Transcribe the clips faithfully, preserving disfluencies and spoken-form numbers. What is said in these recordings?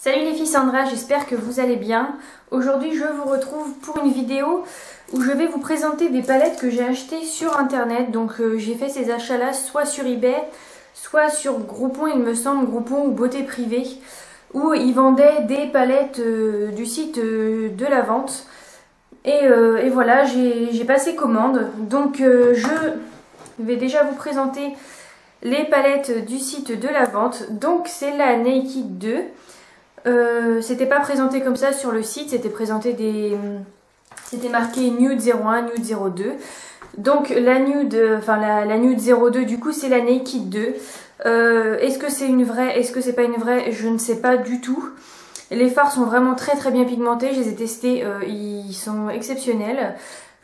Salut les filles, Sandra, j'espère que vous allez bien. Aujourd'hui je vous retrouve pour une vidéo où je vais vous présenter des palettes que j'ai achetées sur internet. Donc euh, j'ai fait ces achats là soit sur eBay, soit sur Groupon il me semble, Groupon ou Beauté Privée, où ils vendaient des palettes euh, du site euh, de la vente. Et, euh, et voilà, j'ai passé commande. Donc euh, je vais déjà vous présenter les palettes du site de la vente. Donc c'est la Naked deux. Euh, c'était pas présenté comme ça sur le site, c'était présenté des... C'était marqué Nude zéro un, Nude zéro deux. Donc la Nude, enfin la, la Nude zéro deux du coup c'est la Naked deux. Euh, est-ce que c'est une vraie, est-ce que c'est pas une vraie, je ne sais pas du tout. Les fards sont vraiment très très bien pigmentés, je les ai testés, euh, ils sont exceptionnels.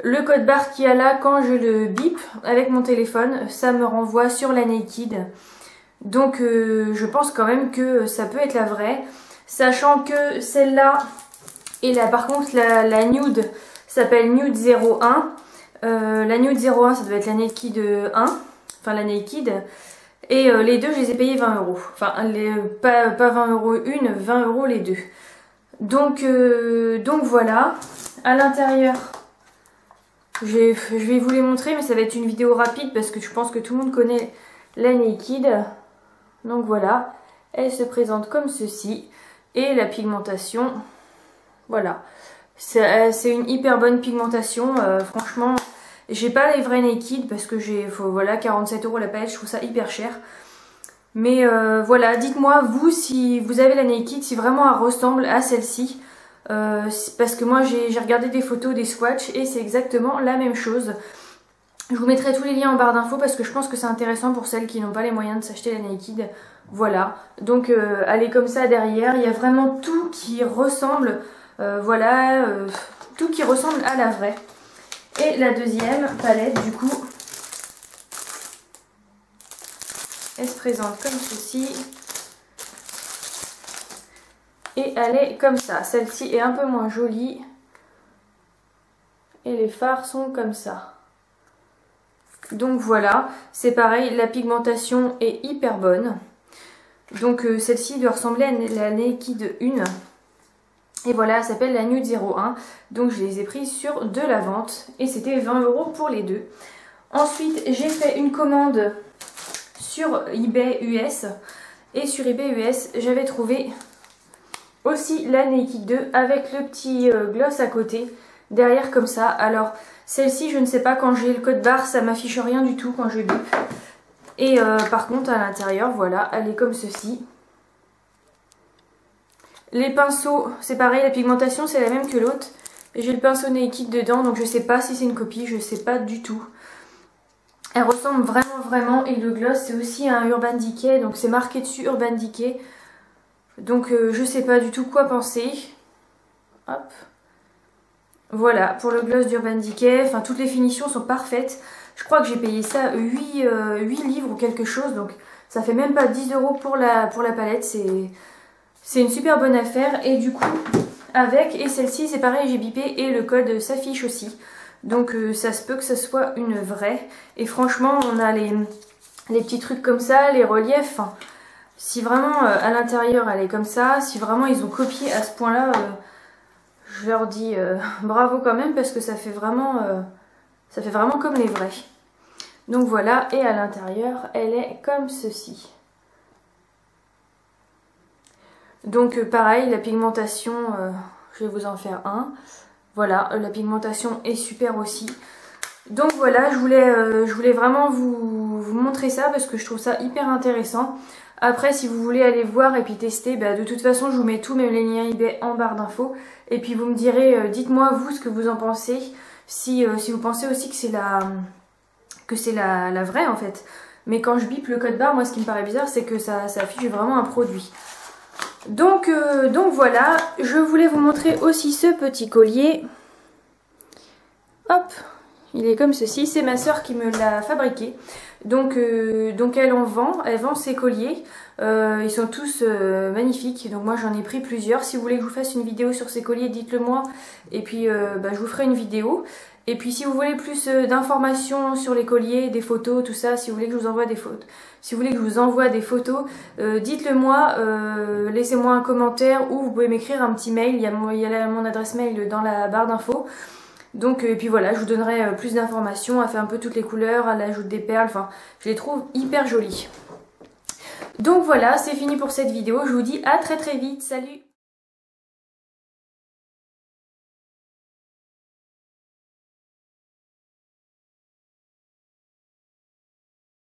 Le code barre qu'il y a là, quand je le bip avec mon téléphone, ça me renvoie sur la Naked. Donc euh, je pense quand même que ça peut être la vraie. Sachant que celle-là, et là par contre la, la nude s'appelle Nude zéro un. Euh, la Nude zéro un, ça doit être la Naked un, enfin la Naked. Et euh, les deux, je les ai payés vingt euros. Enfin, les, pas, pas vingt euros une, vingt euros les deux. Donc, euh, donc voilà. À l'intérieur, je vais vous les montrer, mais ça va être une vidéo rapide parce que je pense que tout le monde connaît la Naked. Donc voilà. Elle se présente comme ceci. Et la pigmentation, voilà, c'est une hyper bonne pigmentation, euh, franchement, j'ai pas les vrais Naked parce que j'ai, voilà, quarante-sept euros la palette, je trouve ça hyper cher. Mais euh, voilà, dites-moi vous si vous avez la Naked, si vraiment elle ressemble à celle-ci, euh, parce que moi j'ai regardé des photos, des swatchs et c'est exactement la même chose. Je vous mettrai tous les liens en barre d'infos parce que je pense que c'est intéressant pour celles qui n'ont pas les moyens de s'acheter la Naked. Voilà, donc euh, elle est comme ça derrière, il y a vraiment tout qui ressemble, euh, voilà, euh, tout qui ressemble à la vraie. Et la deuxième palette du coup, elle se présente comme ceci. Et elle est comme ça, celle-ci est un peu moins jolie. Et les fards sont comme ça. Donc voilà, c'est pareil, la pigmentation est hyper bonne. Donc euh, celle-ci doit ressembler à la Naked un. Et voilà, elle s'appelle la Nude zéro un. Donc je les ai prises sur de la vente. Et c'était vingt euros pour les deux. Ensuite, j'ai fait une commande sur eBay U S. Et sur eBay U S, j'avais trouvé aussi la Naked deux avec le petit euh, gloss à côté. Derrière comme ça. Alors celle-ci, je ne sais pas, quand j'ai le code barre ça m'affiche rien du tout quand je bip. Et euh, par contre à l'intérieur, voilà, elle est comme ceci. Les pinceaux, c'est pareil, la pigmentation c'est la même que l'autre. J'ai le pinceau Naked dedans, donc je sais pas si c'est une copie, je sais pas du tout. Elle ressemble vraiment vraiment. Et le gloss c'est aussi un Urban Decay, donc c'est marqué dessus Urban Decay. Donc euh, je sais pas du tout quoi penser. Hop. Voilà, pour le gloss d'Urban Decay, enfin toutes les finitions sont parfaites. Je crois que j'ai payé ça huit livres ou quelque chose, donc ça fait même pas dix euros pour la, pour la palette. C'est une super bonne affaire. Et du coup, avec, et celle-ci c'est pareil, j'ai bipé et le code s'affiche aussi. Donc euh, ça se peut que ce soit une vraie. Et franchement, on a les, les petits trucs comme ça, les reliefs. Enfin, si vraiment euh, à l'intérieur elle est comme ça, si vraiment ils ont copié à ce point-là... Euh, je leur dis euh, bravo quand même parce que ça fait vraiment euh, ça fait vraiment comme les vrais. Donc voilà, et à l'intérieur elle est comme ceci. Donc euh, pareil, la pigmentation, euh, je vais vous en faire un. Voilà, euh, la pigmentation est super aussi. Donc voilà, je voulais, euh, je voulais vraiment vous, vous montrer ça parce que je trouve ça hyper intéressant. Après, si vous voulez aller voir et puis tester, bah de toute façon, je vous mets tous mes liens eBay en barre d'infos. Et puis, vous me direz, euh, dites-moi, vous, ce que vous en pensez. Si, euh, si vous pensez aussi que c'est la, que c'est la, la vraie, en fait. Mais quand je bip le code barre, moi, ce qui me paraît bizarre, c'est que ça, ça affiche vraiment un produit. Donc, euh, donc, voilà. Je voulais vous montrer aussi ce petit collier. Hop! Il est comme ceci, c'est ma soeur qui me l'a fabriqué. Donc, euh, donc elle en vend, elle vend ses colliers. Euh, ils sont tous euh, magnifiques, donc moi j'en ai pris plusieurs. Si vous voulez que je vous fasse une vidéo sur ces colliers, dites-le moi. Et puis euh, bah, je vous ferai une vidéo. Et puis si vous voulez plus d'informations sur les colliers, des photos, tout ça, si vous voulez que je vous envoie des photos, si vous voulez que je vous envoie des photos, euh, dites-le moi, euh, laissez-moi un commentaire ou vous pouvez m'écrire un petit mail, il y a mon, il y a mon adresse mail dans la barre d'infos. Donc, et puis voilà, je vous donnerai plus d'informations, à faire un peu toutes les couleurs, à l'ajout des perles, enfin, je les trouve hyper jolies. Donc voilà, c'est fini pour cette vidéo, je vous dis à très très vite, salut!